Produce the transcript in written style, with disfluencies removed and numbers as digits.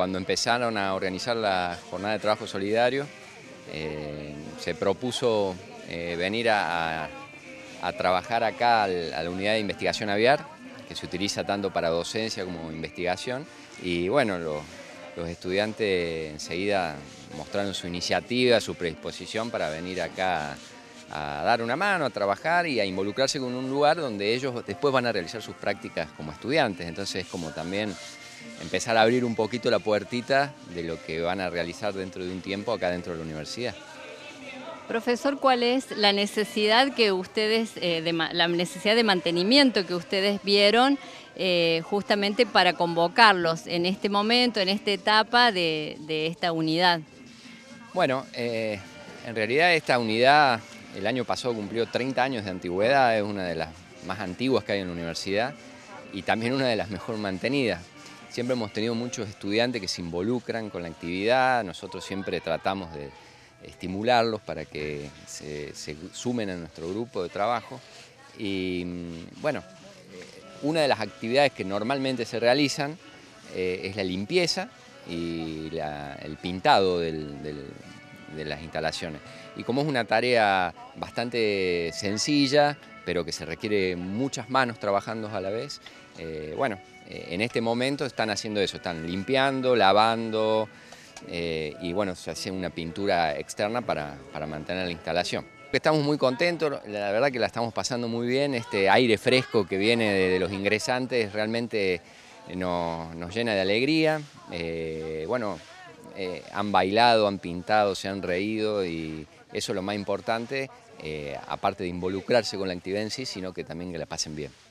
Cuando empezaron a organizar la jornada de trabajo solidario, se propuso venir a trabajar acá a la unidad de investigación aviar, que se utiliza tanto para docencia como investigación, y bueno, los estudiantes enseguida mostraron su iniciativa, su predisposición para venir acá a dar una mano, a trabajar y a involucrarse con un lugar donde ellos después van a realizar sus prácticas como estudiantes. Entonces, como también empezar a abrir un poquito la puertita de lo que van a realizar dentro de un tiempo acá dentro de la universidad. Profesor, ¿cuál es la necesidad que ustedes, la necesidad de mantenimiento que ustedes vieron justamente para convocarlos en este momento, en esta etapa de esta unidad? Bueno, en realidad esta unidad el año pasado cumplió 30 años de antigüedad, es una de las más antiguas que hay en la universidad y también una de las mejor mantenidas. Siempre hemos tenido muchos estudiantes que se involucran con la actividad, nosotros siempre tratamos de estimularlos para que se sumen a nuestro grupo de trabajo. Y bueno, una de las actividades que normalmente se realizan es la limpieza y el pintado de las instalaciones. Y como es una tarea bastante sencilla, pero que se requiere muchas manos trabajando a la vez, bueno, en este momento están haciendo eso, están limpiando, lavando, y bueno, se hace una pintura externa para mantener la instalación. Estamos muy contentos, la verdad que la estamos pasando muy bien, este aire fresco que viene de los ingresantes realmente nos llena de alegría. Bueno, han bailado, han pintado, se han reído y eso es lo más importante, aparte de involucrarse con la actividad en sí, sino que también que la pasen bien.